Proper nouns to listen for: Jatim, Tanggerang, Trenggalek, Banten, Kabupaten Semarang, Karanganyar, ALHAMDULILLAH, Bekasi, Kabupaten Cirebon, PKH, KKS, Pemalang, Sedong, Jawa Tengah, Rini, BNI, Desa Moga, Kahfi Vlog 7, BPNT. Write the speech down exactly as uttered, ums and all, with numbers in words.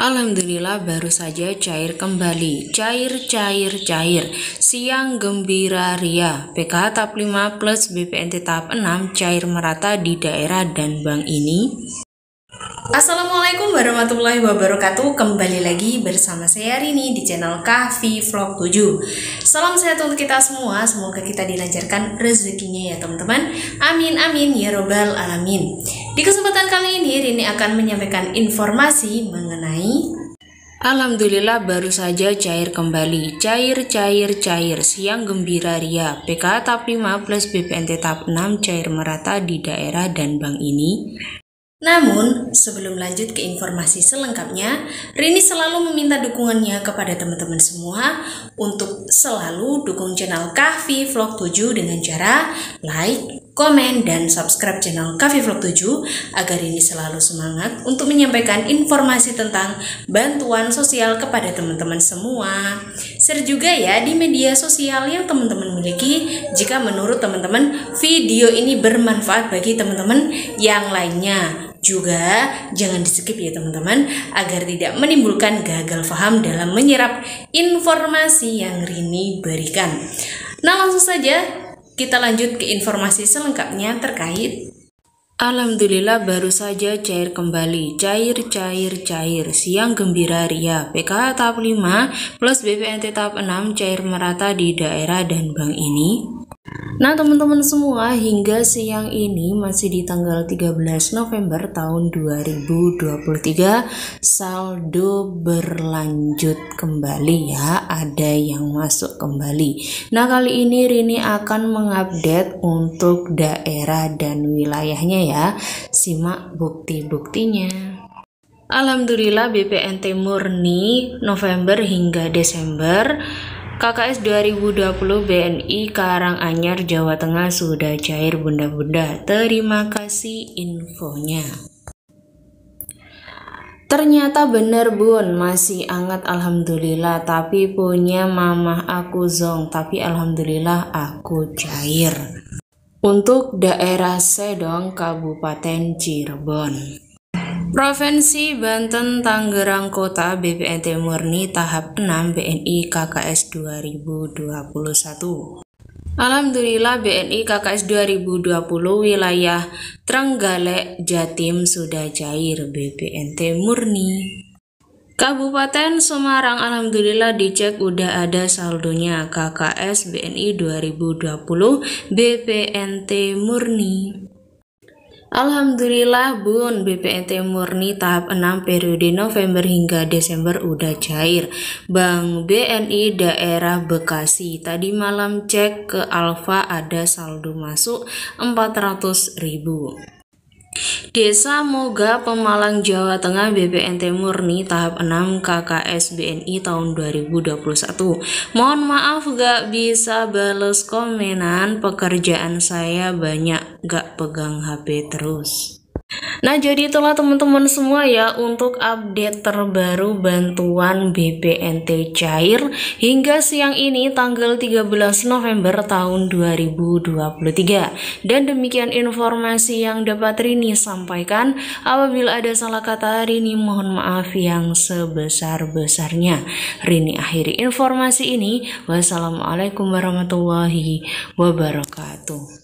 Alhamdulillah baru saja cair kembali. Cair, cair, cair. Siang gembira ria. P K H tahap lima plus B P N T tahap enam cair merata di daerah dan bank ini. Assalamualaikum warahmatullahi wabarakatuh. Kembali lagi bersama saya Rini di channel Kahfi Vlog tujuh. Salam sehat untuk kita semua. Semoga kita dilancarkan rezekinya ya teman-teman. Amin amin ya robbal alamin. Di kesempatan kali ini, Rini akan menyampaikan informasi mengenai Alhamdulillah baru saja cair kembali. Cair, cair, cair. Siang gembira ria. P K H tahap lima plus B P N T tahap enam cair merata di daerah dan bank ini. Namun, sebelum lanjut ke informasi selengkapnya, Rini selalu meminta dukungannya kepada teman-teman semua untuk selalu dukung channel Kahfi Vlog tujuh dengan cara like, komen, dan subscribe channel Kahfi Vlog tujuh agar Rini selalu semangat untuk menyampaikan informasi tentang bantuan sosial kepada teman-teman semua. Share juga ya di media sosial yang teman-teman miliki jika menurut teman-teman video ini bermanfaat bagi teman-teman yang lainnya. Juga jangan di skip ya teman-teman, agar tidak menimbulkan gagal paham dalam menyerap informasi yang Rini berikan. Nah, langsung saja kita lanjut ke informasi selengkapnya terkait Alhamdulillah baru saja cair kembali. Cair, cair, cair. Siang gembira ria. P K H tahap lima plus B P N T tahap enam cair merata di daerah dan bank ini. Nah teman-teman semua, hingga siang ini masih di tanggal tiga belas November tahun dua ribu dua puluh tiga saldo berlanjut kembali ya, ada yang masuk kembali. Nah kali ini Rini akan mengupdate untuk daerah dan wilayahnya ya, simak bukti-buktinya. Alhamdulillah B P N T murni November hingga Desember K K S dua ribu dua puluh B N I Karanganyar Jawa Tengah sudah cair bunda-bunda. Terima kasih infonya. Ternyata bener bun, masih anget alhamdulillah, tapi punya mamah aku zong, tapi alhamdulillah aku cair. Untuk daerah Sedong Kabupaten Cirebon. Provinsi Banten Tanggerang Kota B P N T murni tahap enam B N I K K S dua ribu dua puluh satu. Alhamdulillah B N I K K S dua ribu dua puluh wilayah Trenggalek Jatim sudah cair B P N T murni. Kabupaten Semarang alhamdulillah dicek udah ada saldonya K K S B N I dua ribu dua puluh B P N T murni. Alhamdulillah bun, B P N T murni tahap enam periode November hingga Desember udah cair. Bank B N I daerah Bekasi, tadi malam cek ke Alfa ada saldo masuk empat ratus ribu. Desa Moga Pemalang Jawa Tengah B P N T murni tahap enam K K S B N I tahun dua ribu dua puluh satu. Mohon maaf gak bisa bales komenan, pekerjaan saya banyak, gak pegang H P terus. Nah jadi itulah teman-teman semua ya, untuk update terbaru bantuan B P N T cair hingga siang ini tanggal tiga belas November tahun dua ribu dua puluh tiga. Dan demikian informasi yang dapat Rini sampaikan. Apabila ada salah kata, Rini mohon maaf yang sebesar-besarnya. Rini akhiri informasi ini. Wassalamualaikum warahmatullahi wabarakatuh.